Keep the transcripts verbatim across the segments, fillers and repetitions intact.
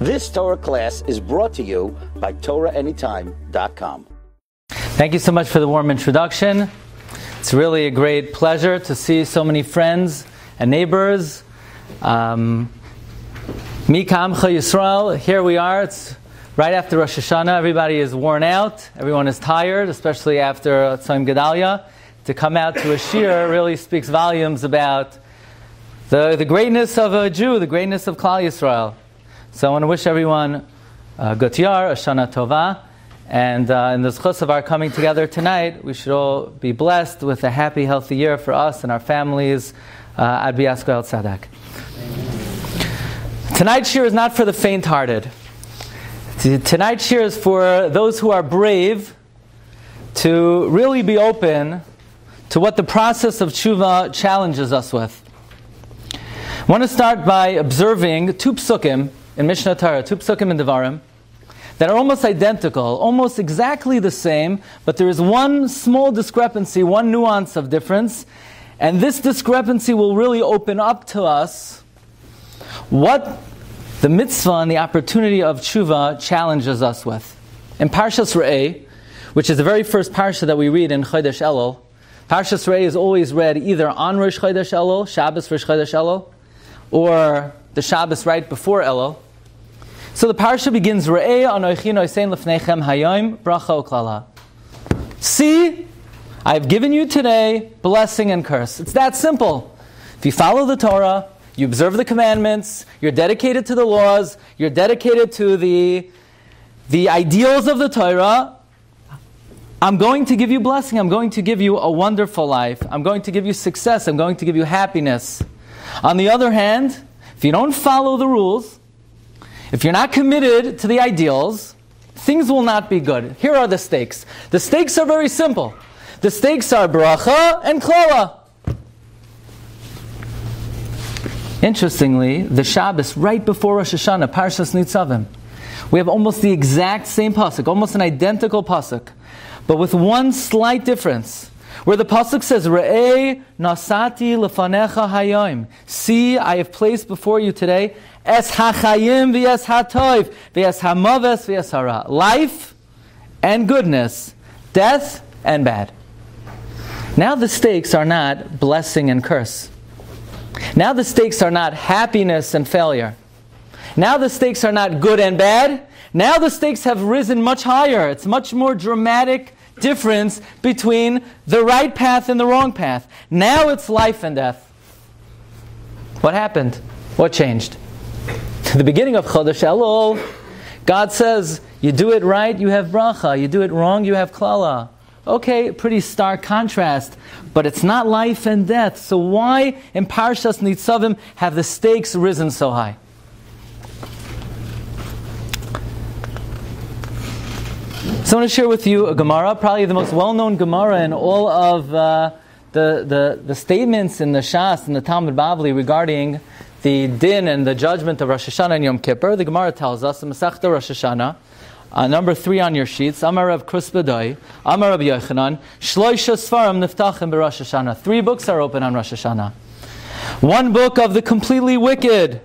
This Torah class is brought to you by torah anytime dot com. Thank you so much for the warm introduction. It's really a great pleasure to see so many friends and neighbors. Um, Mikam Cha Yisrael, here we are. It's right after Rosh Hashanah. Everybody is worn out. Everyone is tired, especially after Tzom Gedalia. To come out to a shir really speaks volumes about the, the greatness of a Jew, the greatness of Klal Yisrael. So I want to wish everyone uh, Gut Yar, Shana Tova. And uh, in the zchus of our coming together tonight, we should all be blessed with a happy, healthy year for us and our families. Uh, Ad Bias Goel Sadak. Tonight's shir is not for the faint-hearted. Tonight's shir is for those who are brave to really be open to what the process of tshuva challenges us with. I want to start by observing two psukim in Mishnah Torah, two psukim in Devarim, that are almost identical, almost exactly the same, but there is one small discrepancy, one nuance of difference, and this discrepancy will really open up to us what the mitzvah and the opportunity of tshuva challenges us with. In Parshas Re'e, which is the very first parsha that we read in Chodesh Elo, Parshas Re'e is always read either on Rosh Chodesh Elo, Shabbos Rosh Chodesh Elo, or the Shabbos right before Elo. So the parsha begins, Re'eh anochi nosein lefneichem hayom bracha u'klala. See, I have given you today blessing and curse. It's that simple. If you follow the Torah, you observe the commandments, you're dedicated to the laws, you're dedicated to the, the ideals of the Torah, I'm going to give you blessing, I'm going to give you a wonderful life, I'm going to give you success, I'm going to give you happiness. On the other hand, if you don't follow the rules, if you're not committed to the ideals, things will not be good. Here are the stakes. The stakes are very simple. The stakes are Bracha and Klala. Interestingly, the Shabbos right before Rosh Hashanah, Parshas Nitzavim, we have almost the exact same Pasuk, almost an identical Pasuk, but with one slight difference, where the Pasuk says, Re'eh nasati lefanecha hayom. See, I have placed before you today Es hachayim v'es hatoiv v'es hamaves v'es hara. Life and goodness, death and bad. Now the stakes are not blessing and curse. Now the stakes are not happiness and failure. Now the stakes are not good and bad. Now the stakes have risen much higher. It's much more dramatic difference between the right path and the wrong path. Now it's life and death. What happened? What changed? To the beginning of Chodesh Elul, God says, you do it right, you have bracha. You do it wrong, you have klala. Okay, pretty stark contrast, but it's not life and death. So why in Parshas Nitzavim have the stakes risen so high? So I want to share with you a Gemara, probably the most well-known Gemara in all of uh, the, the, the statements in the Shas and the Talmud Bavli regarding the din and the judgment of Rosh Hashanah and Yom Kippur. The Gemara tells us, in Masechta Rosh Hashanah, uh, number three on your sheets, Amar Rav Krusbadai, Amar Rav Yochanan, Shloisha Sfarim Niftachim B'Rosh Hashanah. Three books are open on Rosh Hashanah. One book of the completely wicked,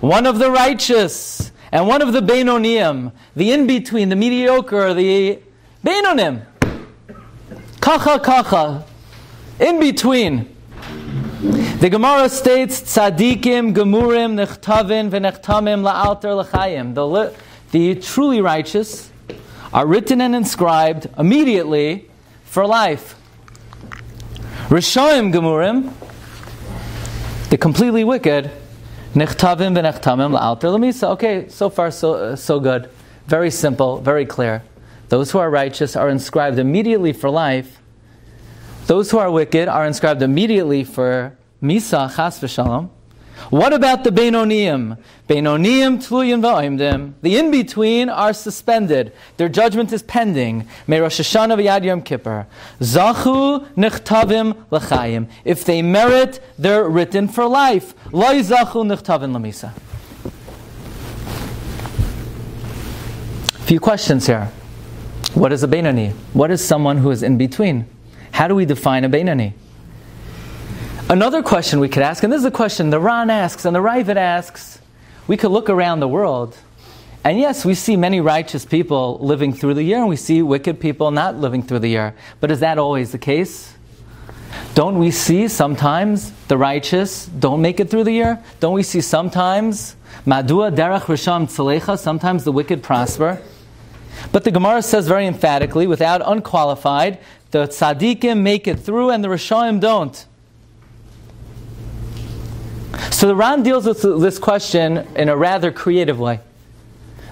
one of the righteous, and one of the Beinonim, the in-between, the mediocre, the Beinonim. Kacha, kacha, in-between. The Gemara states, Tzaddikim, Gemurim, Nechtavim, Venechtamim, La'alter, L'chaim. The, li- the truly righteous are written and inscribed immediately for life. Rishoim, Gemurim, the completely wicked, Nechtavim, Venechtamim, La'alter, L'misa. Okay, so far so, uh, so good. Very simple, very clear. Those who are righteous are inscribed immediately for life. Those who are wicked are inscribed immediately for Misa, Chas v'Shalom. What about the Beinonim? Beinonim, Tluyim v'Oimdim. The in-between are suspended. Their judgment is pending. May Rosh Hashanah v'Yad Yom Kippur. Zachu nechtavim l'chaim. If they merit, they're written for life. Lo zachu nechtavim l'misa. A few questions here. What is a Beinoni? What is someone who is in between? How do we define a Beinoni? Another question we could ask, and this is a question the Ran asks and the Raivad asks, we could look around the world, and yes, we see many righteous people living through the year, and we see wicked people not living through the year. But is that always the case? Don't we see sometimes the righteous don't make it through the year? Don't we see sometimes, Madua derech risham tzalecha, sometimes the wicked prosper? But the Gemara says very emphatically, without unqualified, the tzaddikim make it through and the rishaim don't. So the Ran deals with this question in a rather creative way.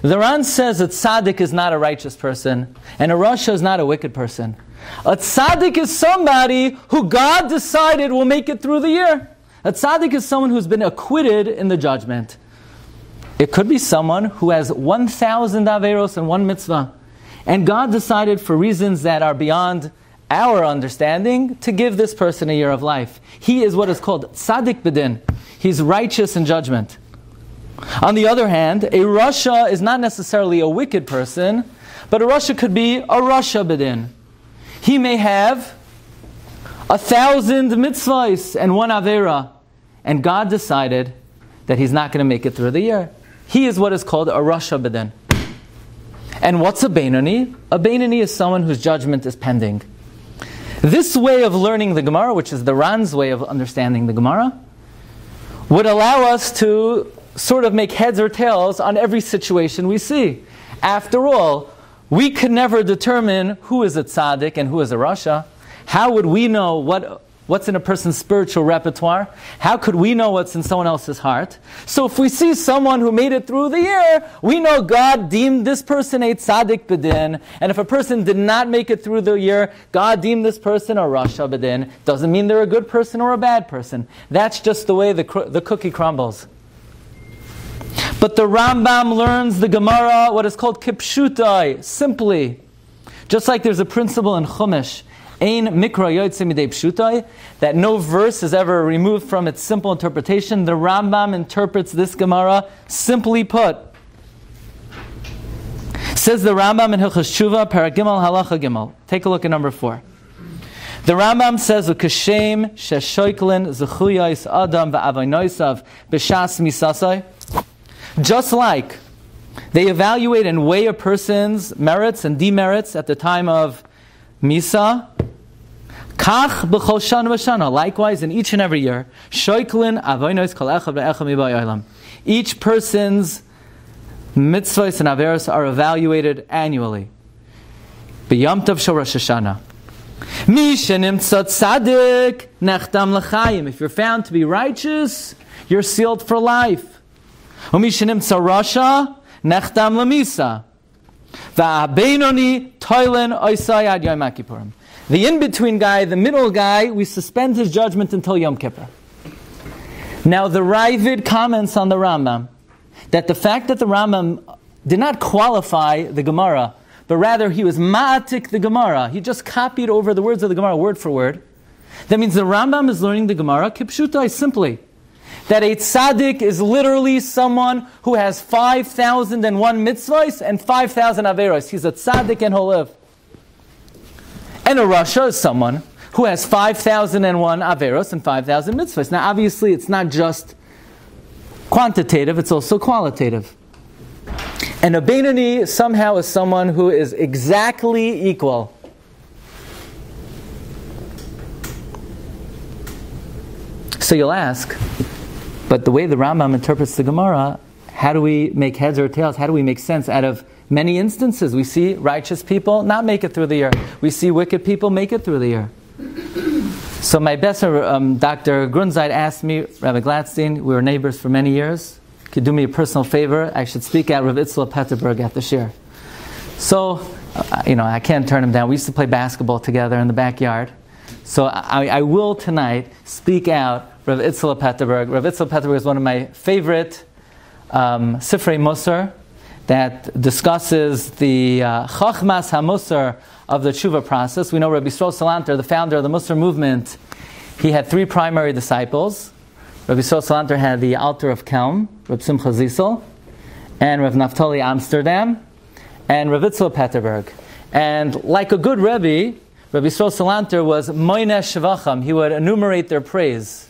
The Ran says that tzaddik is not a righteous person and a rasha is not a wicked person. A tzaddik is somebody who God decided will make it through the year. A tzaddik is someone who's been acquitted in the judgment. It could be someone who has one thousand averos and one mitzvah. And God decided, for reasons that are beyond our understanding, to give this person a year of life. He is what is called tzaddik bedin. He's righteous in judgment. On the other hand, a rasha is not necessarily a wicked person, but a rasha could be a rasha bedin. He may have a thousand mitzvahs and one avera, and God decided that he's not going to make it through the year. He is what is called a rasha bedin. And what's a Beinoni? A Beinoni is someone whose judgment is pending. This way of learning the Gemara, which is the Ran's way of understanding the Gemara, would allow us to sort of make heads or tails on every situation we see. After all, we can never determine who is a tzaddik and who is a rasha. How would we know what, what's in a person's spiritual repertoire? How could we know what's in someone else's heart? So if we see someone who made it through the year, we know God deemed this person a tzaddik bedin. And if a person did not make it through the year, God deemed this person a rasha bedin. Doesn't mean they're a good person or a bad person. That's just the way the, cr the cookie crumbles. But the Rambam learns the Gemara, what is called Kipshutai, simply. Just like there's a principle in Chumash, Ein Mikra Yotzei Midei Pshutai, that no verse is ever removed from its simple interpretation. The Rambam interprets this Gemara, simply put. Says the Rambam in Hilchos Tshuva, Paragimel Halacha Gimel. Take a look at number four. The Rambam says, Ukashem Sheshoiklin Zechuyais Adam Va'avoinoisav B'shas Misasai. Just like they evaluate and weigh a person's merits and demerits at the time of Misa, Kach b'chol shana v'shana, likewise in each and every year, Shoiklin avoynos kol echad v'echad mibayolam. Each person's mitzvahs and averos are evaluated annually. B'yom tov shel Rosh Hashanah. Mi shenimtza tzaddik nechtam l'chaim. If you're found to be righteous, you're sealed for life. Umishinimtza rasha nechtam lemisa. Beinoni toilin oisai ad Yom Kippurim. The in-between guy, the middle guy, we suspend his judgment until Yom Kippur. Now the Raivad comments on the Rambam that the fact that the Rambam did not qualify the Gemara, but rather he was ma'atik the Gemara. He just copied over the words of the Gemara word for word. That means the Rambam is learning the Gemara kipshutai, simply. That a tzaddik is literally someone who has five thousand and one mitzvahs and five thousand averos. He's a tzaddik and he'll live. And a rasha is someone who has five thousand and one averos and five thousand mitzvahs. Now obviously it's not just quantitative, it's also qualitative. And a Beinoni somehow is someone who is exactly equal. So you'll ask, but the way the Rambam interprets the Gemara, how do we make heads or tails? How do we make sense out of many instances? We see righteous people not make it through the year. We see wicked people make it through the year. So my best friend, um, Doctor Grunzeit, asked me, Rabbi Gladstein, we were neighbors for many years, could do me a personal favor, I should speak at Rav Itzla Petterberg at the Shir. So, uh, you know, I can't turn him down. We used to play basketball together in the backyard. So I, I will tonight speak out Rav Itzla Petterberg. Rav Itzla Petterberg is one of my favorite um, Sifrei Musar that discusses the uh, Chachmas HaMusar of the Tshuva process. We know Rabbi Yisrael Salanter, the founder of the Musar movement, he had three primary disciples. Rabbi Yisrael Salanter had the Altar of Kelm, Rav Simcha Zissel, and Rav Naftali Amsterdam, and Rav Itzla Petterberg. And like a good Rebbe, Rabbi Yisrael Salanter was Moineh Shevacham. He would enumerate their praise.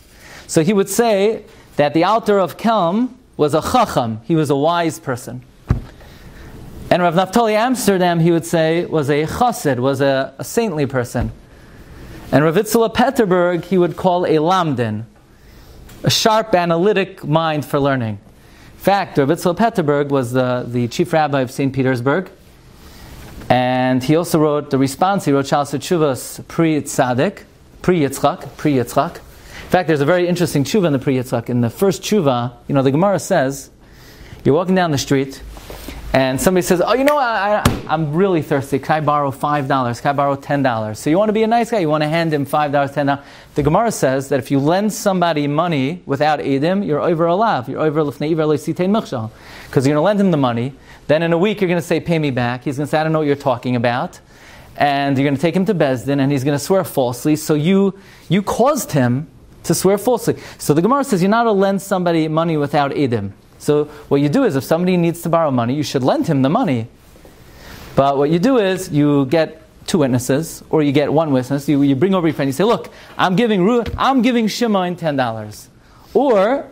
So he would say that the altar of Kelm was a chacham, he was a wise person. And Rav Naftali Amsterdam, he would say, was a chassid, was a, a saintly person. And Rav Itzela Petterberg, he would call a lamdin, a sharp analytic mind for learning. In fact, Rav Itzela Petterberg was the, the chief rabbi of Saint Petersburg. And he also wrote the response, he wrote Shas Tshuvas pre-Tzaddik, pre-Yitzchak, pre-Yitzchak. In fact, there's a very interesting tshuva in the pre-Yitzchak. In the first tshuva, you know, the Gemara says, you're walking down the street, and somebody says, oh, you know, I, I, I'm really thirsty. Can I borrow five dollars? Can I borrow ten dollars? So you want to be a nice guy. You want to hand him five dollars, ten dollars. The Gemara says that if you lend somebody money without edim, you're over alav. You're over lefnei iver le'sitein mechshal. Because you're going to lend him the money. Then in a week, you're going to say, pay me back. He's going to say, I don't know what you're talking about. And you're going to take him to Bezdin, and he's going to swear falsely. So you, you caused him to swear falsely. So the Gemara says you're not to lend somebody money without edim. So what you do is if somebody needs to borrow money, you should lend him the money. But what you do is you get two witnesses, or you get one witness. You, you bring over your friend. You say, look, I'm giving Ru I'm giving Shimon ten dollars. Or,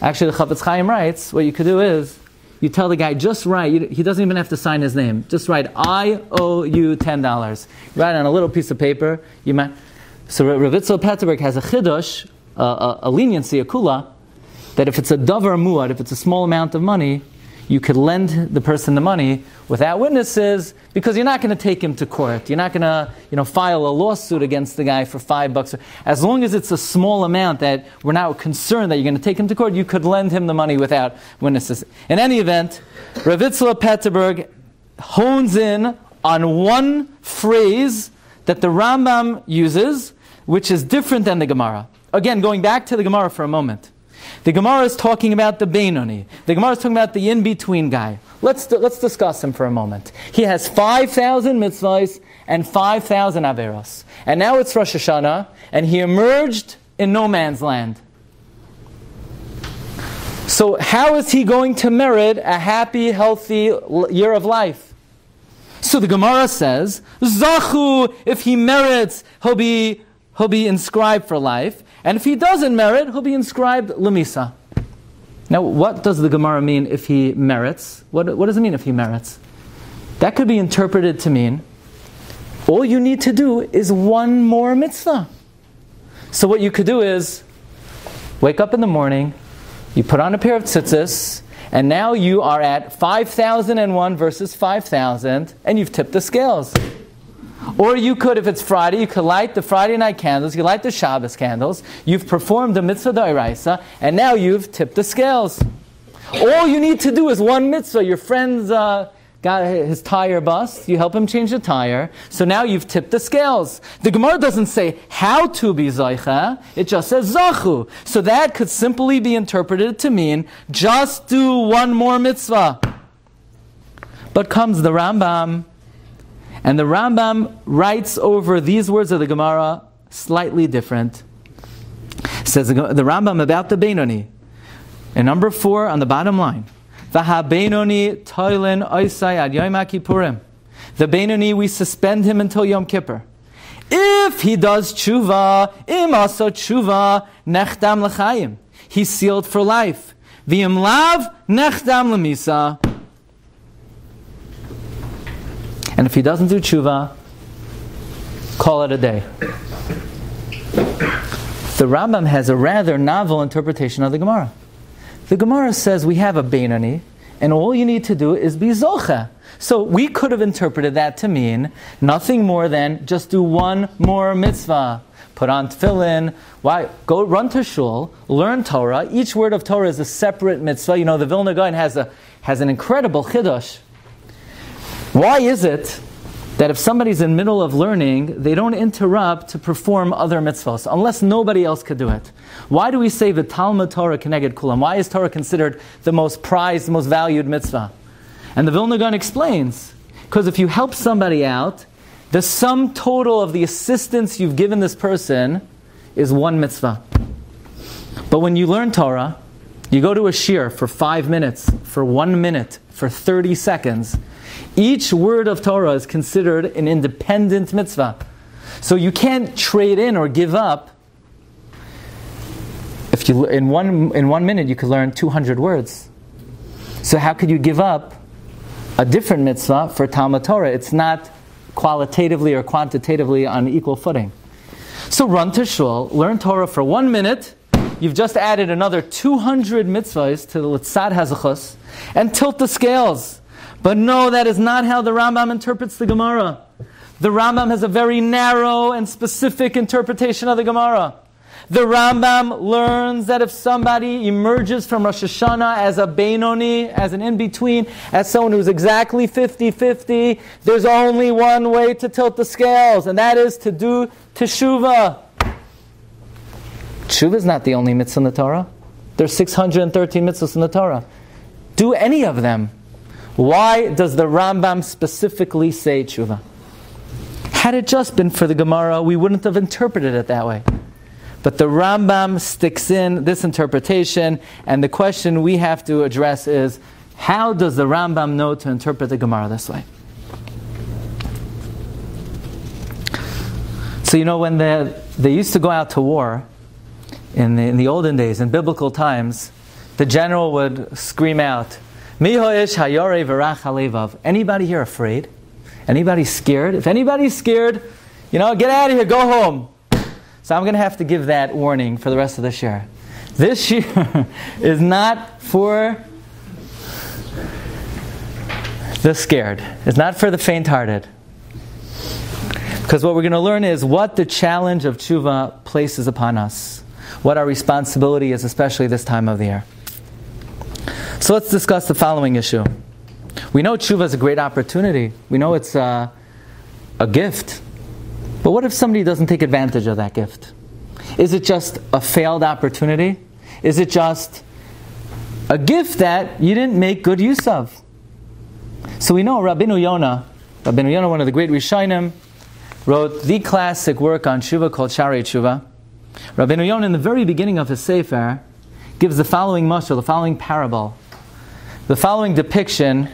actually the Chafetz Chaim writes, what you could do is you tell the guy just right. You, he doesn't even have to sign his name. Just write, I owe you ten dollars. Write on a little piece of paper. You might... So Rav Itzela Petterberg has a chidush, a, a, a leniency, a kula, that if it's a davar muad, if it's a small amount of money, you could lend the person the money without witnesses, because you're not going to take him to court. You're not going to, you know, file a lawsuit against the guy for five bucks. As long as it's a small amount that we're not concerned that you're going to take him to court, you could lend him the money without witnesses. In any event, Rav Itzela Petterberg hones in on one phrase that the Rambam uses, which is different than the Gemara. Again, going back to the Gemara for a moment. The Gemara is talking about the Beinoni. The Gemara is talking about the in-between guy. Let's, let's discuss him for a moment. He has five thousand mitzvahs and five thousand averos. And now it's Rosh Hashanah, and he emerged in no man's land. So how is he going to merit a happy, healthy year of life? So the Gemara says, Zachu, if he merits, he'll be, he'll be inscribed for life. And if he doesn't merit, he'll be inscribed Lemisa. Now, what does the Gemara mean if he merits? What, what does it mean if he merits? That could be interpreted to mean, all you need to do is one more mitzvah. So what you could do is, wake up in the morning, you put on a pair of tzitzis, and now you are at five thousand one versus five thousand, and you've tipped the scales. Or you could, if it's Friday, you could light the Friday night candles, you light the Shabbos candles, you've performed the mitzvah d'oraisa, and now you've tipped the scales. All you need to do is one mitzvah. Your friend's uh, got his tire bust, you help him change the tire, so now you've tipped the scales. The Gemara doesn't say how to be Zoicha, it just says Zachu. So that could simply be interpreted to mean, just do one more mitzvah. But comes the Rambam, and the Rambam writes over these words of the Gemara slightly different. It says the Rambam about the Beinoni, and number four on the bottom line, the Beinoni, we suspend him until Yom Kippur. If he does tshuva, im aso tshuva, nechdam l'chaim. He's sealed for life. V'im lav, nechdam l'misa. And if he doesn't do tshuva, call it a day. The Rambam has a rather novel interpretation of the Gemara. The Gemara says we have a Beinoni, and all you need to do is be Zocha. So we could have interpreted that to mean nothing more than just do one more mitzvah. Put on tefillin, why? Go run to shul, learn Torah. Each word of Torah is a separate mitzvah. You know, the Vilna Gaon has, a, has an incredible chidush. Why is it that if somebody's in the middle of learning, they don't interrupt to perform other mitzvahs, unless nobody else could do it? Why do we say the Talmud Torah Keneged Kulam? Why is Torah considered the most prized, the most valued mitzvah? And the Vilna Gaon explains, because if you help somebody out, the sum total of the assistance you've given this person is one mitzvah. But when you learn Torah, you go to a shiur for five minutes, for one minute, for thirty seconds, each word of Torah is considered an independent mitzvah. So you can't trade in or give up. If If you in one in one minute you could learn two hundred words, so how could you give up a different mitzvah for Talmud Torah? It's not qualitatively or quantitatively on equal footing. So run to shul, learn Torah for one minute. You've just added another two hundred mitzvahs to the Litzad Hazachos, and tilt the scales. But no, that is not how the Rambam interprets the Gemara. The Rambam has a very narrow and specific interpretation of the Gemara. The Rambam learns that if somebody emerges from Rosh Hashanah as a Beinoni, as an in-between, as someone who's exactly fifty fifty, there's only one way to tilt the scales, and that is to do Tshuva. Tshuva is not the only mitzvah in the Torah. There's six hundred thirteen mitzvahs in the Torah. Do any of them. Why does the Rambam specifically say Tshuva? Had it just been for the Gemara, we wouldn't have interpreted it that way. But the Rambam sticks in this interpretation, and the question we have to address is, how does the Rambam know to interpret the Gemara this way? So you know, when the, they used to go out to war, In the, in the olden days, in biblical times, the general would scream out, "Mihoish hayore v'rach halevav." Anybody here afraid? Anybody scared? If anybody's scared, you know, get out of here, go home. So I'm going to have to give that warning for the rest of this year. This year is not for the scared. It's not for the faint-hearted. Because what we're going to learn is what the challenge of tshuva places upon us, what our responsibility is, especially this time of the year. So let's discuss the following issue. We know tshuva is a great opportunity. We know it's a, a gift. But what if somebody doesn't take advantage of that gift? Is it just a failed opportunity? Is it just a gift that you didn't make good use of? So we know Rabinu Yonah, Rabinu Yonah, one of the great Rishonim, wrote the classic work on tshuva called Shari Tshuva. Rabbeinu Yonah, in the very beginning of his Sefer, gives the following mashal, the following parable, the following depiction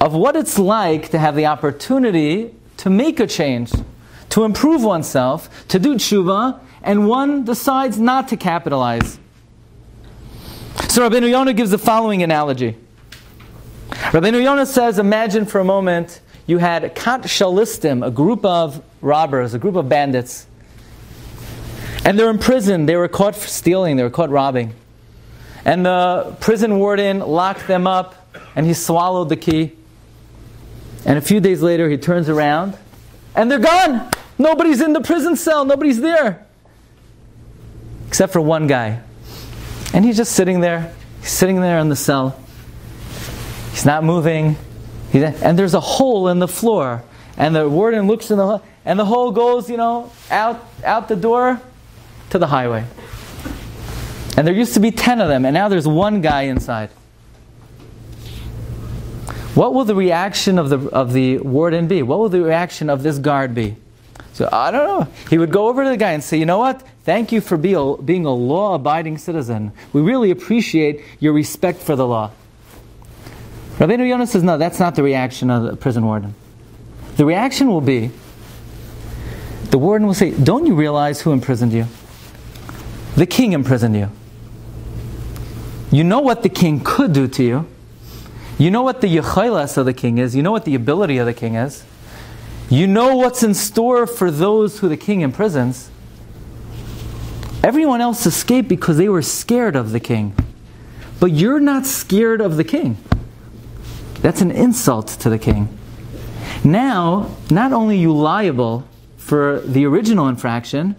of what it's like to have the opportunity to make a change, to improve oneself, to do tshuva, and one decides not to capitalize. So Rabbeinu Yonah gives the following analogy. Rabbeinu Yonah says, imagine for a moment you had a kat shalistim, a group of robbers, a group of bandits, and they're in prison. They were caught stealing. They were caught robbing. And the prison warden locked them up, and he swallowed the key. And a few days later, he turns around, and they're gone. Nobody's in the prison cell. Nobody's there. Except for one guy. And he's just sitting there. He's sitting there in the cell. He's not moving. He's, and there's a hole in the floor. And the warden looks in the hole, and the hole goes, you know, out, out the door to the highway. And there used to be ten of them, and now there's one guy inside. What will the reaction of the of the warden be? What will the reaction of this guard be? So, I don't know. He would go over to the guy and say, you know what? Thank you for be a, being a law-abiding citizen. We really appreciate your respect for the law. Rabbeinu Yonah says, no, that's not the reaction of the prison warden. The reaction will be, the warden will say, don't you realize who imprisoned you? The king imprisoned you. You know what the king could do to you. You know what the yechilas of the king is. You know what the ability of the king is. You know what's in store for those who the king imprisons. Everyone else escaped because they were scared of the king. But you're not scared of the king. That's an insult to the king. Now, not only are you liable for the original infraction,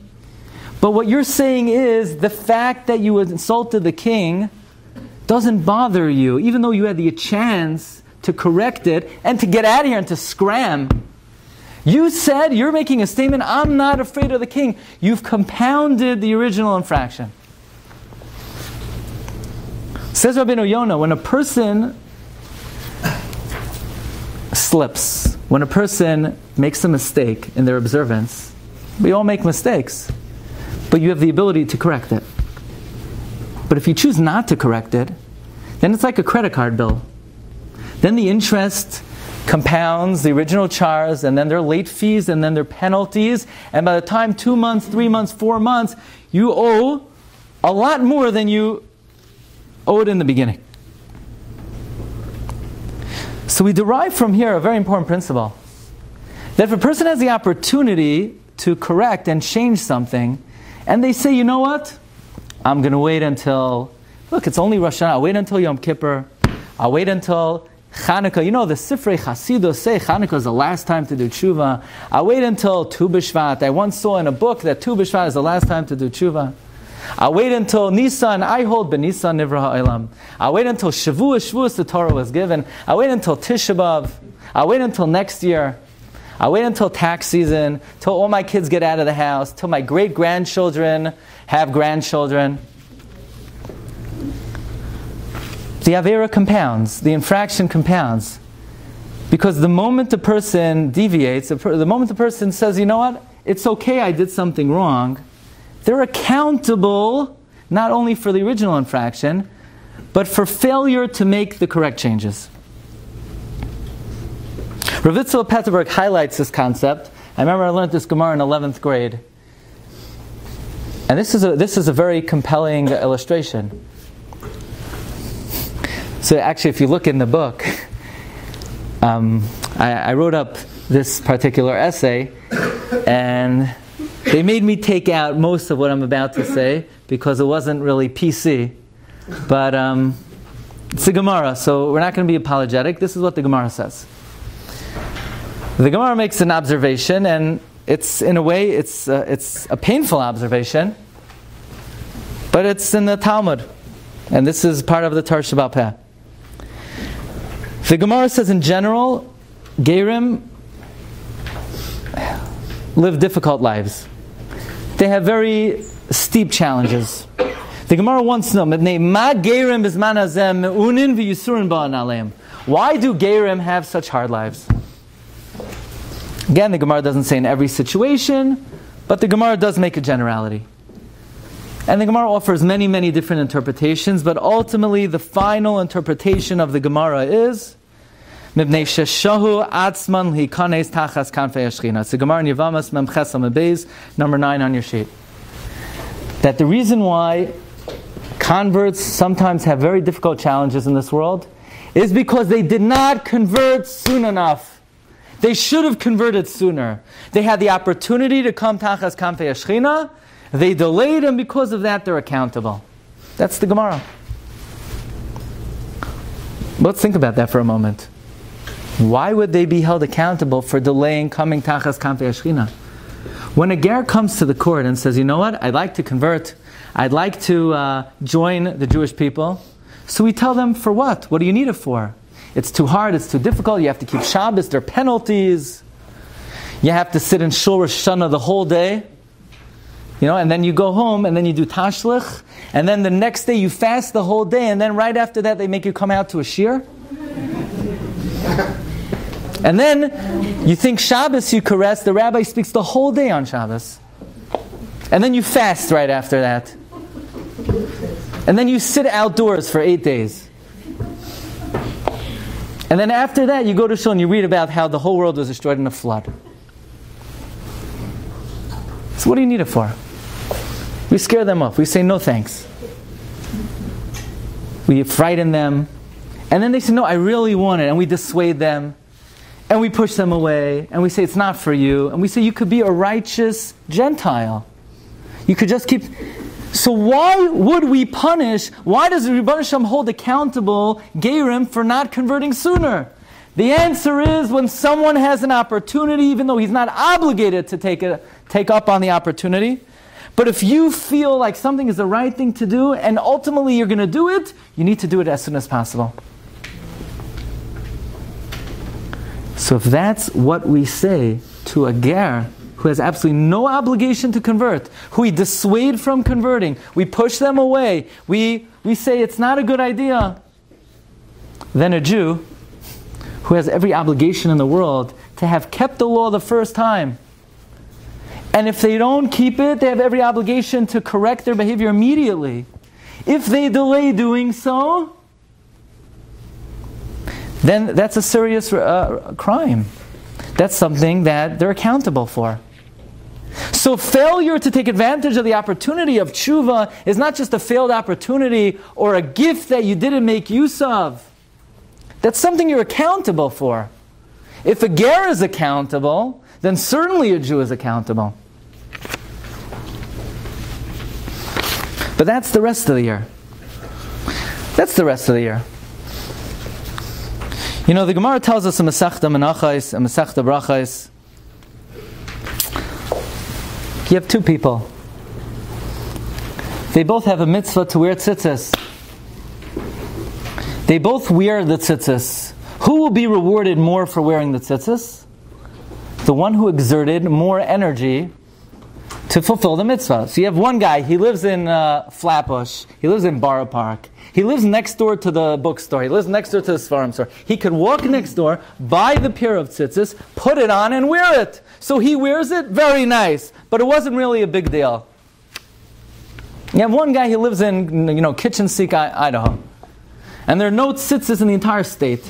but what you're saying is the fact that you insulted the king doesn't bother you, even though you had the chance to correct it and to get out of here and to scram. You said, you're making a statement, I'm not afraid of the king. You've compounded the original infraction. Says Rabbeinu Yonah, when a person slips, when a person makes a mistake in their observance, we all make mistakes, but you have the ability to correct it. But if you choose not to correct it, then it's like a credit card bill. Then the interest compounds the original charge, and then their late fees, and then their penalties, and by the time two months, three months, four months, you owe a lot more than you owed in the beginning. So we derive from here a very important principle, that if a person has the opportunity to correct and change something, and they say, you know what, I'm going to wait until, look, it's only Rosh Hashanah, I'll wait until Yom Kippur, I'll wait until Chanukah. You know, the Sifrei Chassidos say Chanukah is the last time to do Tshuva. I'll wait until Tu B'Shvat. I once saw in a book that Tu B'Shvat is the last time to do Tshuva. I'll wait until Nisan. I hold B'Nisan Nivra Ha'olam. I'll wait until Shavuos, Shavuos the Torah was given. I'll wait until Tisha B'Av. I'll wait until next year. I'll wait until tax season, till all my kids get out of the house, till my great-grandchildren have grandchildren. The Avera compounds, the infraction compounds. Because the moment the person deviates, the, per the moment the person says, you know what, it's okay, I did something wrong, they're accountable not only for the original infraction, but for failure to make the correct changes. Rav Yitzchak Petterberg highlights this concept. I remember I learned this Gemara in eleventh grade. And this is a, this is a very compelling illustration. So actually, if you look in the book, um, I, I wrote up this particular essay, and they made me take out most of what I'm about to say, because it wasn't really P C. But um, it's the Gemara, so we're not going to be apologetic. This is what the Gemara says. The Gemara makes an observation, and it's in a way it's uh, it's a painful observation, but it's in the Talmud, and this is part of the Torah Shabbal Peh. The Gemara says, in general, Gerim live difficult lives. They have very steep challenges. The Gemara wants to know, why do Gerim have such hard lives? Again, the Gemara doesn't say in every situation, but the Gemara does make a generality. And the Gemara offers many, many different interpretations, but ultimately the final interpretation of the Gemara is Mibnei Sheshahu Atzman Lhikanes Tachas Kanfei Ashchina. It's the Gemara in Yevamas Mem Chesam Abayz, number nine on your sheet. That the reason why converts sometimes have very difficult challenges in this world is because they did not convert soon enough. They should have converted sooner. They had the opportunity to come Tachas Kanfei Ashchina. They delayed, and because of that, they're accountable. That's the Gemara. Let's think about that for a moment. Why would they be held accountable for delaying coming Tachas Kanfei Ashchina? When a ger comes to the court and says, you know what, I'd like to convert, I'd like to uh, join the Jewish people. So we tell them, for what? What do you need it for? It's too hard, it's too difficult, you have to keep Shabbos, there are penalties. You have to sit in Shul Rosh Hashanah the whole day. You know, and then you go home, and then you do Tashlich, and then the next day you fast the whole day, and then right after that they make you come out to a shir. And then you think Shabbos you caress, the rabbi speaks the whole day on Shabbos. And then you fast right after that. And then you sit outdoors for eight days. And then after that, you go to Shul and you read about how the whole world was destroyed in a flood. So what do you need it for? We scare them off. We say, no thanks. We frighten them. And then they say, no, I really want it. And we dissuade them. And we push them away. And we say, it's not for you. And we say, you could be a righteous Gentile. You could just keep... So why would we punish, why does Rebbeinu Hashem hold accountable Gerim for not converting sooner? The answer is, when someone has an opportunity, even though he's not obligated to take, a, take up on the opportunity, but if you feel like something is the right thing to do, and ultimately you're going to do it, you need to do it as soon as possible. So if that's what we say to a ger, who has absolutely no obligation to convert, who we dissuade from converting, we push them away, we, we say it's not a good idea, then a Jew who has every obligation in the world to have kept the law the first time, and if they don't keep it, they have every obligation to correct their behavior immediately. If they delay doing so, then that's a serious uh, crime. That's something that they're accountable for. So failure to take advantage of the opportunity of tshuva is not just a failed opportunity or a gift that you didn't make use of. That's something you're accountable for. If a ger is accountable, then certainly a Jew is accountable. But that's the rest of the year. That's the rest of the year. You know, the Gemara tells us in Masechta Menachos, in Masechta Brachos, you have two people. They both have a mitzvah to wear tzitzis. They both wear the tzitzis. Who will be rewarded more for wearing the tzitzis? The one who exerted more energy to fulfill the mitzvah. So you have one guy, he lives in uh, Flatbush, he lives in Borough Park, he lives next door to the bookstore, he lives next door to the Sfarim store. He could walk next door, buy the pair of tzitzis, put it on and wear it. So he wears it, very nice, but it wasn't really a big deal. You have one guy, he lives in, you know, Kitchen Sink, Idaho, and there are no tzitzis in the entire state.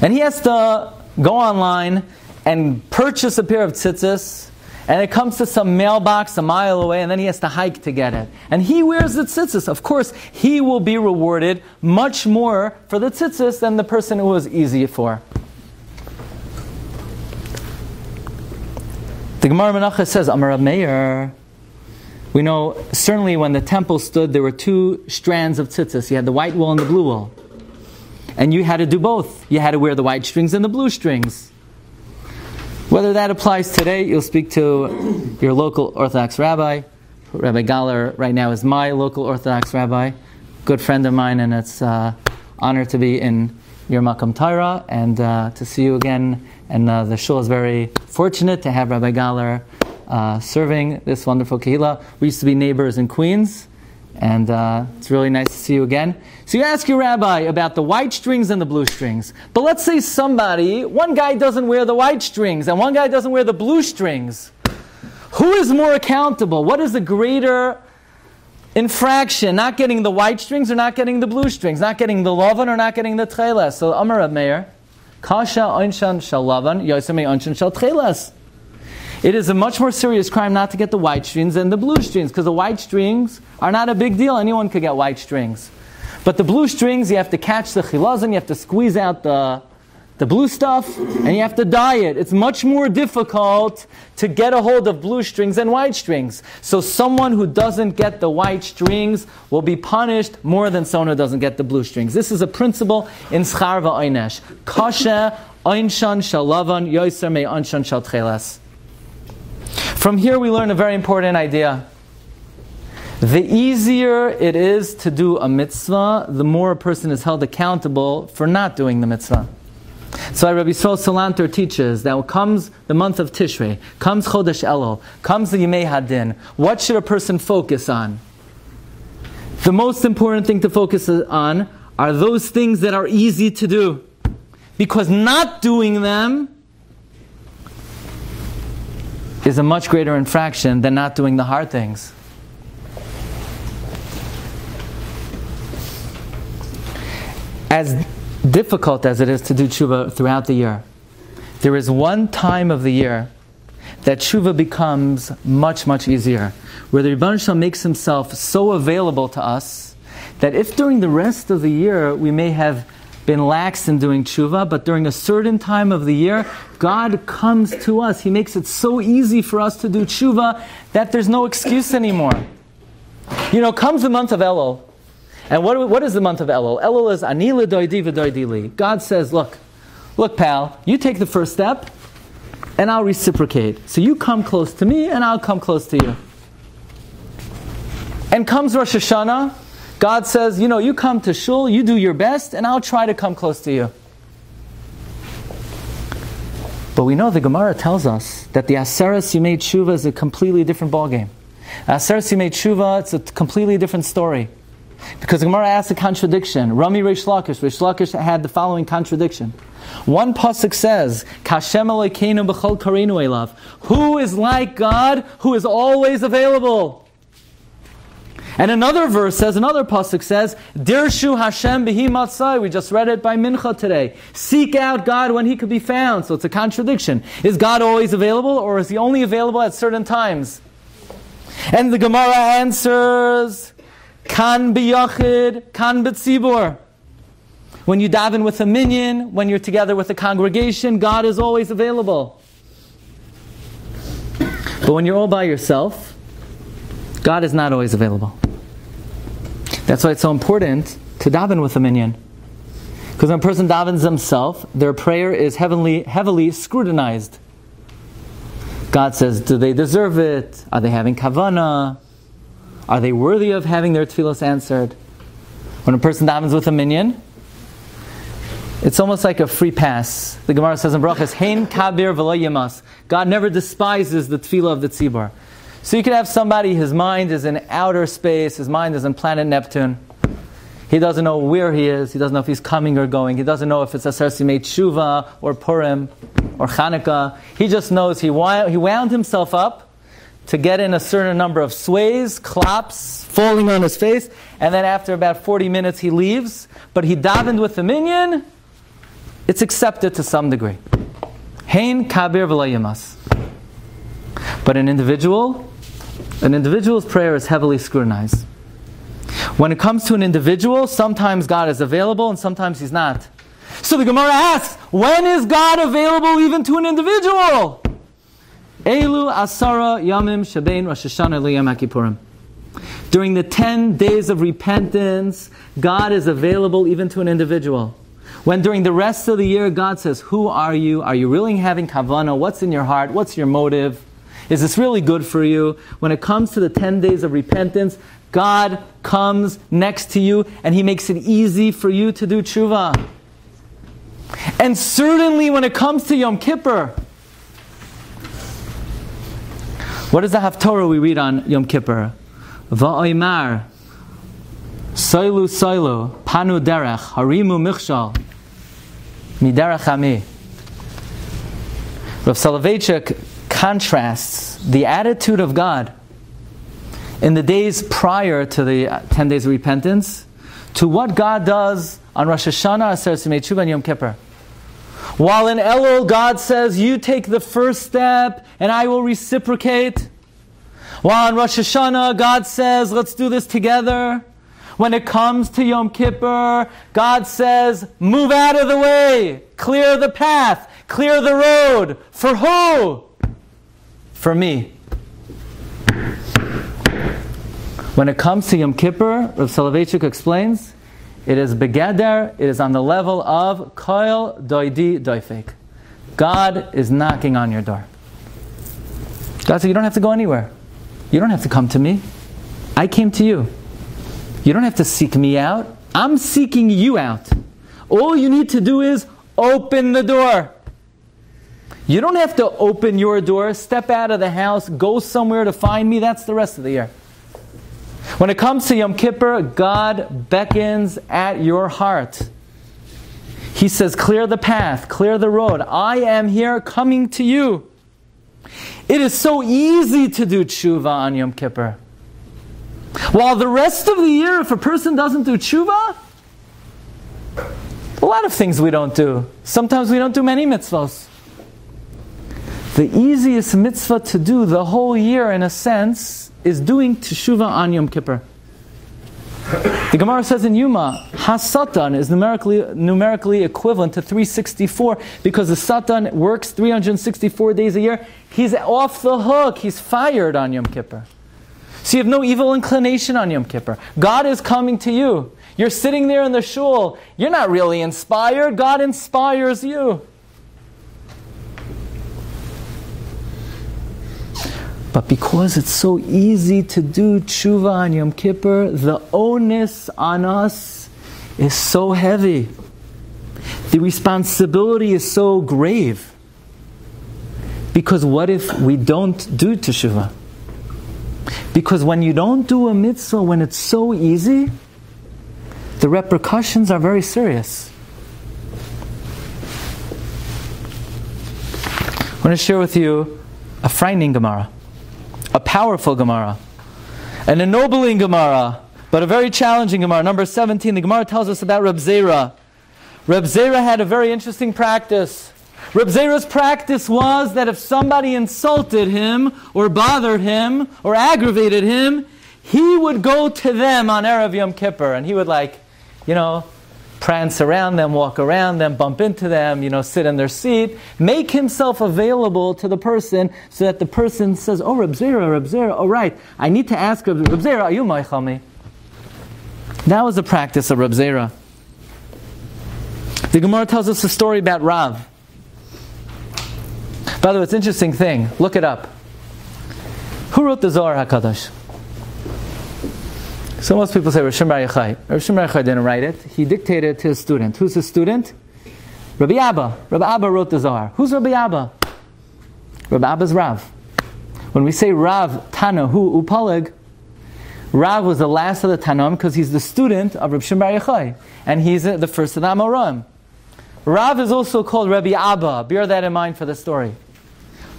And he has to go online and purchase a pair of tzitzis, and it comes to some mailbox a mile away, and then he has to hike to get it. And he wears the tzitzis. Of course, he will be rewarded much more for the tzitzis than the person who was easy for. The Gemara Menachos says, Amar Rav Meir. We know, certainly when the temple stood, there were two strands of tzitzis. You had the white wool and the blue wool. And you had to do both. You had to wear the white strings and the blue strings. Whether that applies today, you'll speak to your local Orthodox rabbi. Rabbi Galler right now is my local Orthodox rabbi, good friend of mine, and it's an uh, honor to be in your Makam Torah and uh, to see you again. And uh, the shul is very fortunate to have Rabbi Galler uh, serving this wonderful kehillah. We used to be neighbors in Queens, and uh, it's really nice to see you again. So you ask your rabbi about the white strings and the blue strings. But let's say somebody, one guy doesn't wear the white strings and one guy doesn't wear the blue strings. Who is more accountable? What is the greater infraction? Not getting the white strings or not getting the blue strings? Not getting the lavan or not getting the trelas? So Amar Rav Meir, kasha onshan shal lavan, yosemei onshan shal trelas. It is a much more serious crime not to get the white strings than the blue strings, because the white strings are not a big deal. Anyone could get white strings. But the blue strings, you have to catch the chilazon, you have to squeeze out the, the blue stuff, and you have to dye it. It's much more difficult to get a hold of blue strings than white strings. So someone who doesn't get the white strings will be punished more than someone who doesn't get the blue strings. This is a principle in Schar va'onesh. Kasha einshan shalavan yoser me anshan shal trelas. From here we learn a very important idea. The easier it is to do a mitzvah, the more a person is held accountable for not doing the mitzvah. So Rabbi Yisrael Salanter teaches that comes the month of Tishrei, comes Chodesh Elo, comes the Yimei Hadin. What should a person focus on? The most important thing to focus on are those things that are easy to do. Because not doing them is a much greater infraction than not doing the hard things. As difficult as it is to do tshuva throughout the year, there is one time of the year that tshuva becomes much, much easier, where the Rebbeinu Shel makes himself so available to us that if during the rest of the year we may have been lax in doing tshuva, but during a certain time of the year, God comes to us. He makes it so easy for us to do tshuva that there's no excuse anymore. You know, comes the month of Elul. And what, what is the month of Elul? Elul is ani l'doidi v'doidi li. God says, look, look pal, you take the first step and I'll reciprocate. So you come close to me and I'll come close to you. And comes Rosh Hashanah. God says, you know, you come to shul, you do your best, and I'll try to come close to you. But we know the Gemara tells us that the Aseres Yimei Tshuva is a completely different ballgame. Aseres Yimei Tshuva, it's a completely different story. Because the Gemara asks a contradiction. Rami Reish Lakish, Reish Lakish had the following contradiction. One Pasuk says, Kashem Elokeinu b'chol karinu elav. Who is like God, who is always available? And another verse says, another Pasuk says, Dirshu Hashem bihimatzai. We just read it by Mincha today. Seek out God when He could be found. So it's a contradiction. Is God always available, or is He only available at certain times? And the Gemara answers, Kan biyachid, kan b'tzibur. When you daven with a minion, when you're together with a congregation, God is always available. But when you're all by yourself, God is not always available. That's why it's so important to daven with a minion. Because when a person davens themselves, their prayer is heavenly, heavily scrutinized. God says, do they deserve it? Are they having kavanah? Are they worthy of having their tefillos answered? When a person davens with a minion, it's almost like a free pass. The Gemara says in Bracha, Hein kabir v'lo yamas. God never despises the tefillah of the tzibur. So you could have somebody, his mind is in outer space, his mind is on planet Neptune. He doesn't know where he is, he doesn't know if he's coming or going, he doesn't know if it's Aser Simei Tshuva or Purim or Chanukah. He just knows he wound, he wound himself up to get in a certain number of sways, claps, falling on his face, and then after about forty minutes he leaves, but he davened with the minion. It's accepted to some degree. Hein kabir v'lo yamas. But an individual, an individual's prayer is heavily scrutinized. When it comes to an individual, sometimes God is available and sometimes He's not. So the Gemara asks, when is God available even to an individual? Elu asara yamim shebein Rosh Hashanah leyom HaKippurim. During the ten days of repentance, God is available even to an individual. When during the rest of the year, God says, who are you? Are you really having kavanah? What's in your heart? What's your motive? Is this really good for you? When it comes to the ten days of repentance, God comes next to you and He makes it easy for you to do tshuva. And certainly when it comes to Yom Kippur, what is the Haftorah we read on Yom Kippur? Va'oimar, soilu soilu, panu derech, harimu michshal. Miderech ami. Rav Soloveitchik contrasts the attitude of God in the days prior to the ten days of repentance to what God does on Rosh Hashanah, Aser Simei Tshuva, and Yom Kippur. While in Elul, God says, you take the first step and I will reciprocate. While on Rosh Hashanah, God says, let's do this together. When it comes to Yom Kippur, God says, move out of the way, clear the path, clear the road. For who? For me. When it comes to Yom Kippur, Rav Soloveitchik explains, it is begader, it is on the level of koil doidi doifek. God is knocking on your door. God said, you don't have to go anywhere. You don't have to come to me. I came to you. You don't have to seek me out. I'm seeking you out. All you need to do is open the door. You don't have to open your door, step out of the house, go somewhere to find me. That's the rest of the year. When it comes to Yom Kippur, God beckons at your heart. He says, clear the path, clear the road. I am here coming to you. It is so easy to do tshuva on Yom Kippur. While the rest of the year, if a person doesn't do tshuva, a lot of things we don't do. Sometimes we don't do many mitzvahs. The easiest mitzvah to do the whole year, in a sense, is doing teshuva on Yom Kippur. The Gemara says in Yuma, Ha-Satan is numerically, numerically equivalent to three sixty-four, because the Satan works three hundred sixty-four days a year. He's off the hook. He's fired on Yom Kippur. So you have no evil inclination on Yom Kippur. God is coming to you. You're sitting there in the shul. You're not really inspired. God inspires you. But because it's so easy to do tshuva on Yom Kippur, the onus on us is so heavy. The responsibility is so grave. Because what if we don't do teshuva? Because when you don't do a mitzvah, when it's so easy, the repercussions are very serious. I want to share with you a frightening Gemara. A powerful Gemara. An ennobling Gemara, but a very challenging Gemara. Number seventeen, the Gemara tells us about Reb Zera. Reb Zera had a very interesting practice. Reb Zera's practice was that if somebody insulted him, or bothered him, or aggravated him, he would go to them on Erev Yom Kippur, and he would, like, you know, prance around them, walk around them, bump into them, you know, sit in their seat, make himself available to the person so that the person says, "Oh, Reb Zera, Reb Zera, oh right, I need to ask Reb Zera, are you my chami?" That was the practice of Reb Zera. The Gemara tells us a story about Rav. By the way, it's an interesting thing. Look it up. Who wrote the Zohar HaKadosh? So most people say Rishon Bar Yochai. Rishon Bar Yochai didn't write it. He dictated it to his student. Who's his student? Rabbi Abba. Rabbi Abba wrote the Zohar. Who's Rabbi Abba? Rabbi Abba's Rav. When we say Rav Tanahu Upalig, Rav was the last of the Tanaim because he's the student of Rishon Bar Yochai. And he's the first of the Amoraim. Rav is also called Rabbi Abba. Bear that in mind for the story.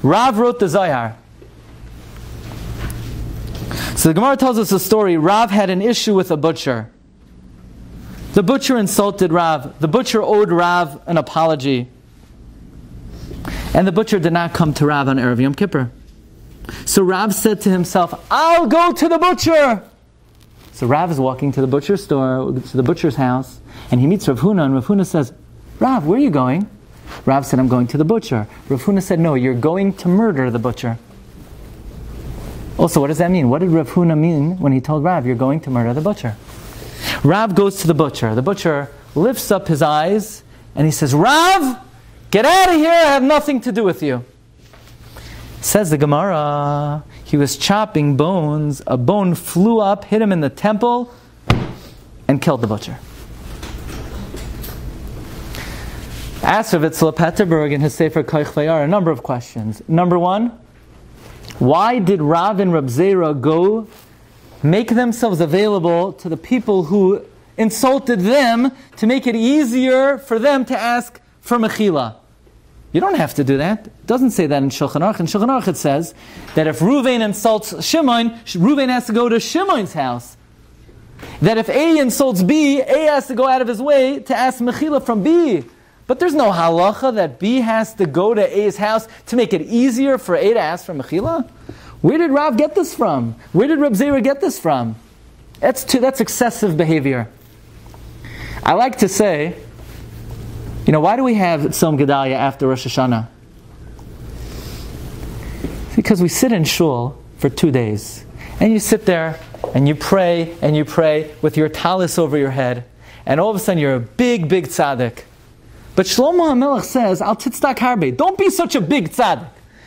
Rav wrote the Zohar. So the Gemara tells us a story. Rav had an issue with a butcher. The butcher insulted Rav. The butcher owed Rav an apology. And the butcher did not come to Rav on Erev Yom Kippur. So Rav said to himself, "I'll go to the butcher." So Rav is walking to the butcher's store, to the butcher's house, and he meets Rav Huna, and Rav Huna says, "Rav, where are you going?" Rav said, "I'm going to the butcher." Rav Huna said, "No, you're going to murder the butcher." Also, what does that mean? What did Rav Huna mean when he told Rav, "You're going to murder the butcher"? Rav goes to the butcher. The butcher lifts up his eyes and he says, "Rav, get out of here. I have nothing to do with you." Says the Gemara, he was chopping bones. A bone flew up, hit him in the temple, and killed the butcher. Asked Rav Itzla Petterberg in his Sefer Koich Vayar a number of questions. Number one, why did Rav and Reb Zera go make themselves available to the people who insulted them to make it easier for them to ask for mechila? You don't have to do that. It doesn't say that in Shulchan Aruch. In Shulchan Aruch it says that if Reuven insults Shimon, Reuven has to go to Shimon's house. That if A insults B, A has to go out of his way to ask mechila from B. But there's no halacha that B has to go to A's house to make it easier for A to ask for mechila. Where did Rav get this from? Where did Reb Zera get this from? That's too, that's excessive behavior. I like to say, you know, why do we have Tzom Gedalia after Rosh Hashanah? It's because we sit in shul for two days. And you sit there, and you pray, and you pray with your talis over your head. And all of a sudden you're a big, big tzaddik. But Shlomo HaMelech says, "Al titzdaq harbe." Don't be such a big tzaddik.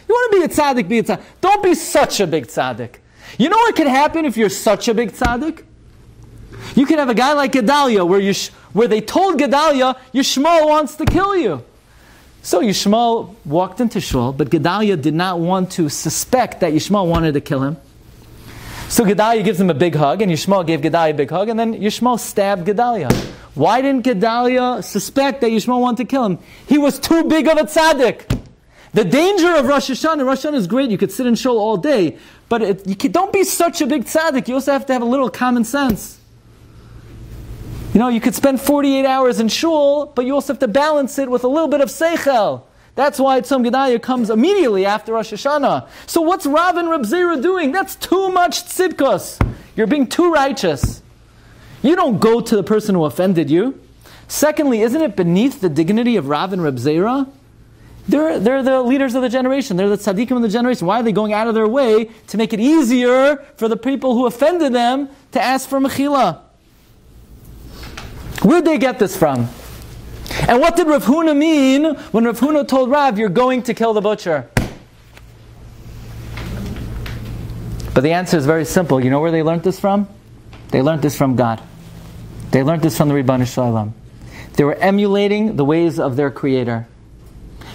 You want to be a tzaddik, be a tzaddik. Don't be such a big tzaddik. You know what could happen if you're such a big tzaddik? You could have a guy like Gedalia, where, you sh where they told Gedalia, "Yishmael wants to kill you." So Yishmael walked into shul, but Gedalia did not want to suspect that Yishmael wanted to kill him. So Gedalia gives him a big hug, and Yishmael gave Gedalia a big hug, and then Yishmael stabbed Gedalia. Why didn't Gedalia suspect that Yishmael wanted to kill him? He was too big of a tzaddik. The danger of Rosh Hashanah, Rosh Hashanah is great, you could sit in shul all day, but it, you can, don't be such a big tzaddik, you also have to have a little common sense. You know, you could spend forty-eight hours in shul, but you also have to balance it with a little bit of seichel. That's why Tzom Gedalia comes immediately after Rosh Hashanah. So what's Rav and Reb Zera doing? That's too much tzidkus. You're being too righteous. You don't go to the person who offended you. Secondly, isn't it beneath the dignity of Rav and Reb Zera? They're, they're the leaders of the generation. They're the tzaddikim of the generation. Why are they going out of their way to make it easier for the people who offended them to ask for mechila? Where'd they get this from? And what did Rav Huna mean when Rav Huna told Rav, "You're going to kill the butcher"? But the answer is very simple. You know where they learned this from? They learned this from God. They learned this from the Ribbon Shalom. They were emulating the ways of their Creator.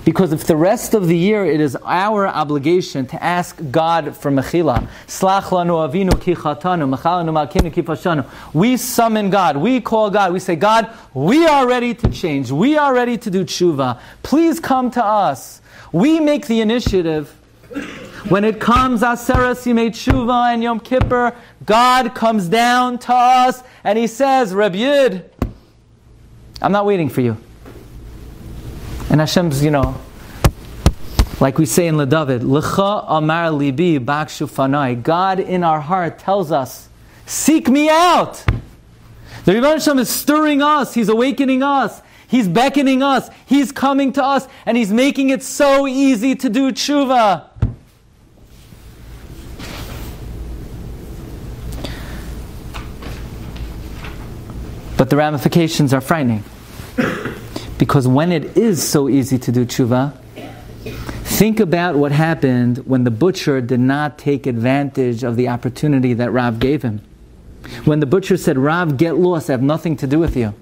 Because if the rest of the year it is our obligation to ask God for mechila, slach lanu avinu ki chatanu, mechalanu malkinu ki pashanu, we summon God, we call God, we say, "God, we are ready to change, we are ready to do tshuva, please come to us." We make the initiative. When it comes, Aseres Yimei Tshuva and Yom Kippur, God comes down to us and He says, Reb Yid, I'm not waiting for you. And Hashem's, you know, like we say in LeDavid, L'cha amar libi bakshu fanai. God in our heart tells us, seek me out. The Rebbeinu Hashem is stirring us. He's awakening us. He's beckoning us. He's coming to us. And He's making it so easy to do tshuva. But the ramifications are frightening. Because when it is so easy to do tshuva, think about what happened when the butcher did not take advantage of the opportunity that Rav gave him. When the butcher said, Rav, get lost, I have nothing to do with you.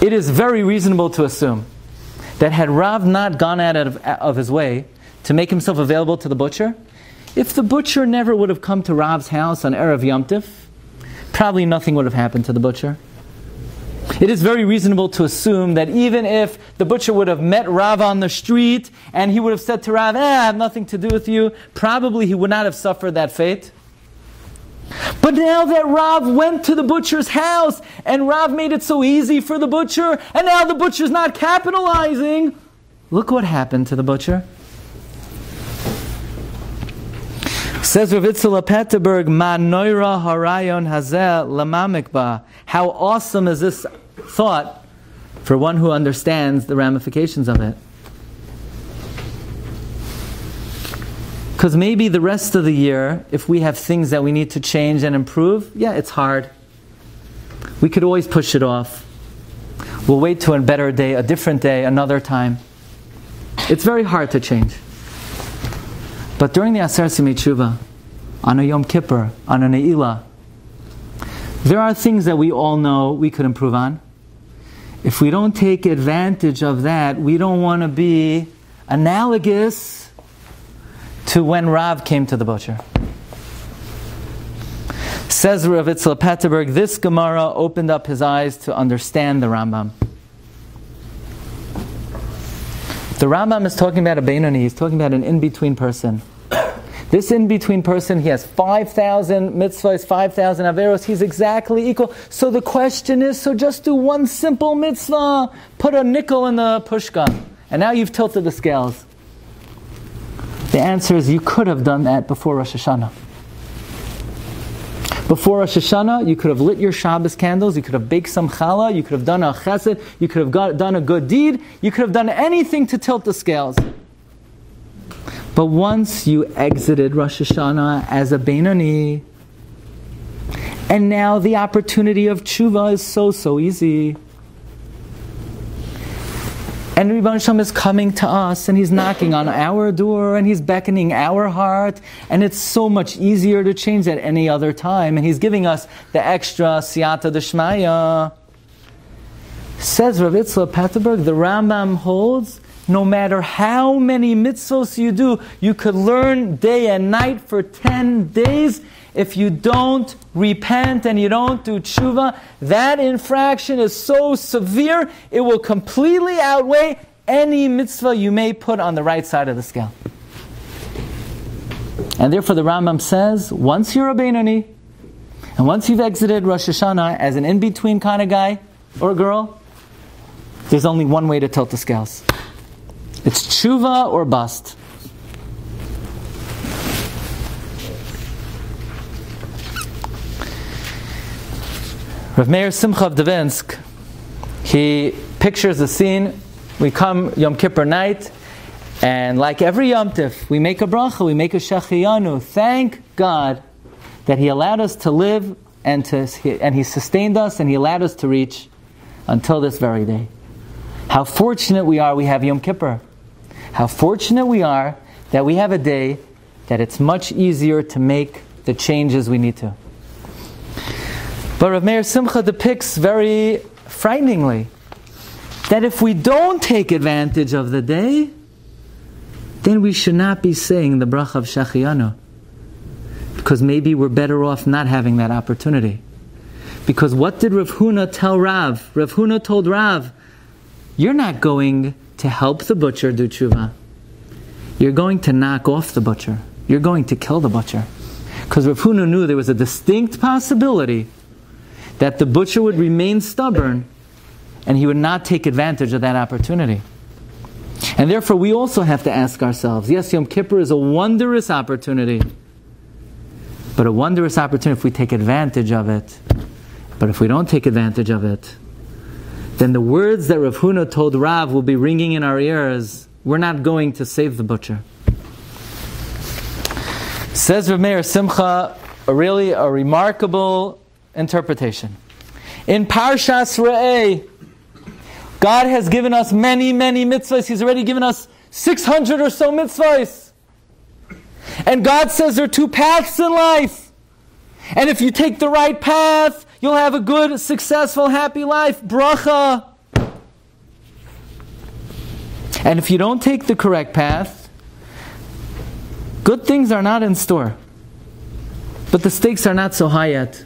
It is very reasonable to assume that had Rav not gone out of, of his way to make himself available to the butcher, if the butcher never would have come to Rav's house on Erev Yom Tov, probably nothing would have happened to the butcher. It is very reasonable to assume that even if the butcher would have met Rav on the street and he would have said to Rav, eh, I have nothing to do with you, probably he would not have suffered that fate. But now that Rav went to the butcher's house and Rav made it so easy for the butcher, and now the butcher's not capitalizing, look what happened to the butcher. Says Rav Itzel Petterberg, Ma noira harayon hazeh lamamikba. How awesome is this thought for one who understands the ramifications of it. Because maybe the rest of the year, if we have things that we need to change and improve, yeah, it's hard. We could always push it off. We'll wait to a better day, a different day, another time. It's very hard to change. But during the Aser Simei Tshuva, on a Yom Kippur, on a Ne'ilah, there are things that we all know we could improve on. If we don't take advantage of that, we don't want to be analogous to when Rav came to the butcher. Says Rav Itzel Petterberg, this Gemara opened up his eyes to understand the Rambam. The Rambam is talking about a Beinoni, he's talking about an in-between person. This in-between person, he has five thousand mitzvahs, five thousand averos, he's exactly equal. So the question is, so just do one simple mitzvah, put a nickel in the pushka, and now you've tilted the scales. The answer is, you could have done that before Rosh Hashanah. Before Rosh Hashanah, you could have lit your Shabbos candles, you could have baked some challah, you could have done a chesed, you could have got, done a good deed, you could have done anything to tilt the scales. But once you exited Rosh Hashanah as a Beinoni, and now the opportunity of tshuva is so, so easy. And Rebbeinu Hashem is coming to us and He's knocking on our door and He's beckoning our heart, and it's so much easier to change at any other time, and He's giving us the extra siyata d'shmaya. Says Rav Itzel Petterberg, the Rambam holds, no matter how many mitzvos you do, you could learn day and night for ten days. If you don't repent and you don't do tshuva, that infraction is so severe, it will completely outweigh any mitzvah you may put on the right side of the scale. And therefore the Rambam says, once you're a Beinoni, and once you've exited Rosh Hashanah as an in-between kind of guy or girl, there's only one way to tilt the scales. It's tshuva or bust. Rav Meir Simcha of Devinsk, he pictures the scene. We come Yom Kippur night, and like every Yom Tov, we make a bracha, we make a shachiyanu. Thank God that He allowed us to live, and, to, and He sustained us, and He allowed us to reach until this very day. How fortunate we are we have Yom Kippur. How fortunate we are that we have a day that it's much easier to make the changes we need to. But Rav Meir Simcha depicts very frighteningly that if we don't take advantage of the day, then we should not be saying the bracha of Shachiyanu, because maybe we're better off not having that opportunity. Because what did Rav Huna tell Rav? Rav Huna told Rav, you're not going to help the butcher do tshuva. You're going to knock off the butcher. You're going to kill the butcher. Because Rav Huna knew there was a distinct possibility that the butcher would remain stubborn and he would not take advantage of that opportunity. And therefore we also have to ask ourselves, yes, Yom Kippur is a wondrous opportunity, but a wondrous opportunity if we take advantage of it. But if we don't take advantage of it, then the words that Rav Huna told Rav will be ringing in our ears. We're not going to save the butcher. Says Rav Meir Simcha, a really a remarkable interpretation. In Parshas Re'e, God has given us many, many mitzvahs. He's already given us six hundred or so mitzvahs. And God says there are two paths in life. And if you take the right path, you'll have a good, successful, happy life. Bracha. And if you don't take the correct path, good things are not in store. But the stakes are not so high yet.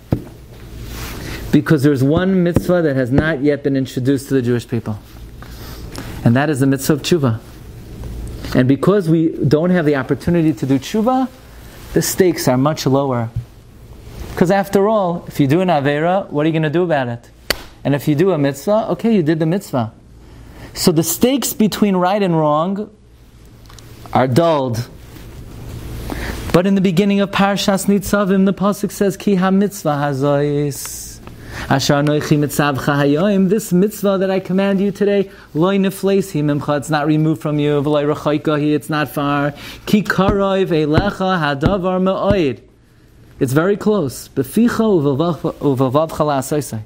Because there's one mitzvah that has not yet been introduced to the Jewish people. And that is the mitzvah of Tshuva. And because we don't have the opportunity to do Tshuva, the stakes are much lower. Because after all, if you do an Aveira, what are you going to do about it? And if you do a mitzvah, okay, you did the mitzvah. So the stakes between right and wrong are dulled. But in the beginning of Parshas Nitzavim, the Pasuk says, Ki ha-mitzvah hazois, asher anochi mitzavcha hayoim, this mitzvah that I command you today, loy nifleisi mimcha, it's not removed from you, v'loy rechoikohi, it's not far, ki karov elecha hadavar me'oid. It's very close. In Parshas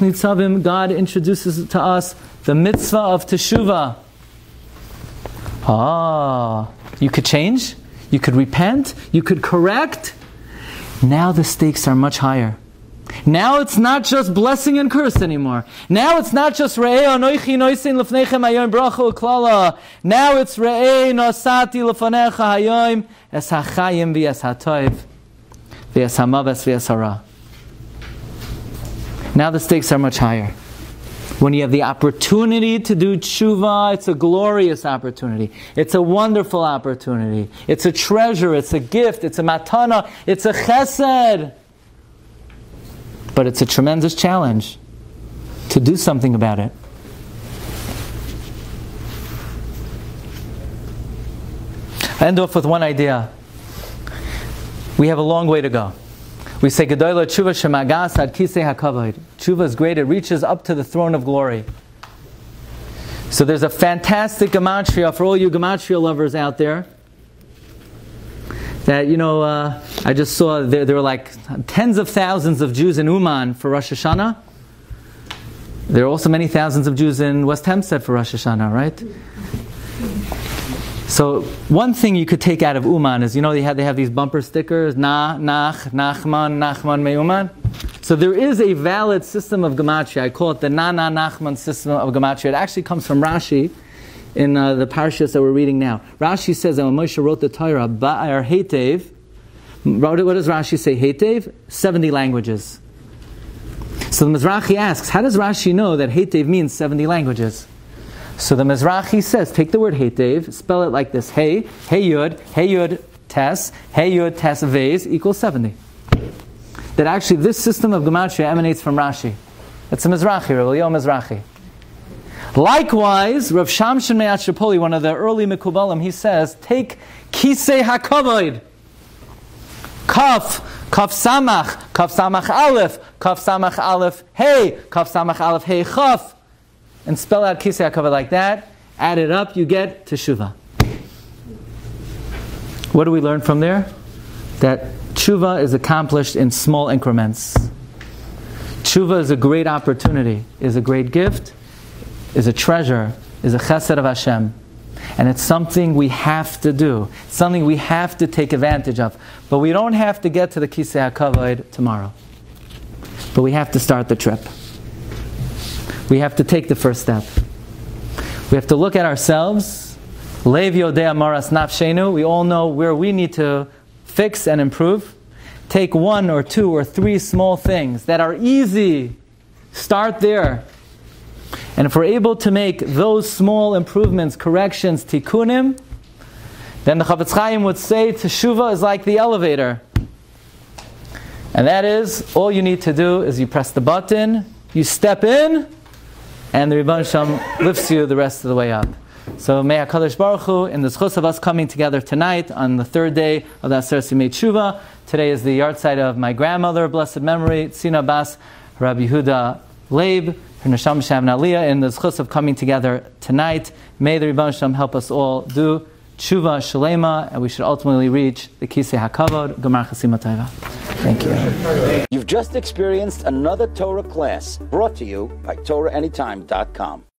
Nitzavim, God introduces to us the mitzvah of Teshuvah. Ah, you could change, you could repent, you could correct. Now the stakes are much higher. Now it's not just blessing and curse anymore. Now it's not just Re'eh anoichi noisin lefneichem hayoim bracha u'klala. Now it's Re'eh nosati lefanecha hayoim es hachayim v'es hatoiv. Now the stakes are much higher. When you have the opportunity to do tshuva, it's a glorious opportunity. It's a wonderful opportunity. It's a treasure, it's a gift, it's a matana, it's a chesed. But it's a tremendous challenge to do something about it. I end off with one idea. We have a long way to go. We say, Gedola tshuva shemagas ad kisei hakavod. Tshuva is great, it reaches up to the throne of glory. So there's a fantastic gematria for all you gematria lovers out there. That, you know, uh, I just saw there, there were like tens of thousands of Jews in Uman for Rosh Hashanah. There are also many thousands of Jews in West Hempstead for Rosh Hashanah, right? So one thing you could take out of Uman is, you know, they have, they have these bumper stickers, Na, Nach, Nachman, Nachman, Me Uman. So there is a valid system of gematria. I call it the Na, Na, Nachman system of gematria. It actually comes from Rashi in uh, the parashas that we're reading now. Rashi says that when Moshe wrote the Torah, Ba'ar Hetev, what does Rashi say? Hetev? seventy languages. So the Mizrahi asks, how does Rashi know that Hetev means seventy languages? So the Mizrahi says, take the word Hetev, spell it like this: Hey, Hey Yud, Hey Yud Tes, Hey Yud Tes Vez equals seventy. That actually this system of gematria emanates from Rashi. That's a Mizrahi, Rav Elio Mizrahi. Likewise, Rav Shamshon Me'at Shapoli, one of the early Mekubalim, he says, take Kisei HaKavod, Kaf, Kaf Samach, Kaf Samach Aleph, Kaf Samach Aleph Hey, Kaf Samach Aleph Hey Chaf, and spell out Kisei HaKavod like that, add it up, you get Teshuvah. What do we learn from there? That Teshuvah is accomplished in small increments. Teshuvah is a great opportunity, is a great gift, is a treasure, is a chesed of Hashem. And it's something we have to do. It's something we have to take advantage of. But we don't have to get to the Kisei HaKavod tomorrow. But we have to start the trip. We have to take the first step. We have to look at ourselves. Lev yodea maras nafshenu. We all know where we need to fix and improve. Take one or two or three small things that are easy. Start there. And if we're able to make those small improvements, corrections, tikkunim, Then the Chafetz Chaim would say Tshuva is like the elevator. And that is, all you need to do is you press the button, you step in, and the Ribbon Shem lifts you the rest of the way up. So may HaKadosh Baruch Hu, in the zchus of us coming together tonight on the third day of the Aseret Yemei Tshuva. Today is the yard site of my grandmother, blessed memory, Tzina Bas Rabbi Yehuda Leib, her Neshama Shavna Aliyah, in the zchus of coming together tonight. May the Ribbon Shem help us all do Tshuva Shalema, and we should ultimately reach the Kisei HaKavod, Gemar Chasima Taiva. Thank you. You've just experienced another Torah class brought to you by torah anytime dot com.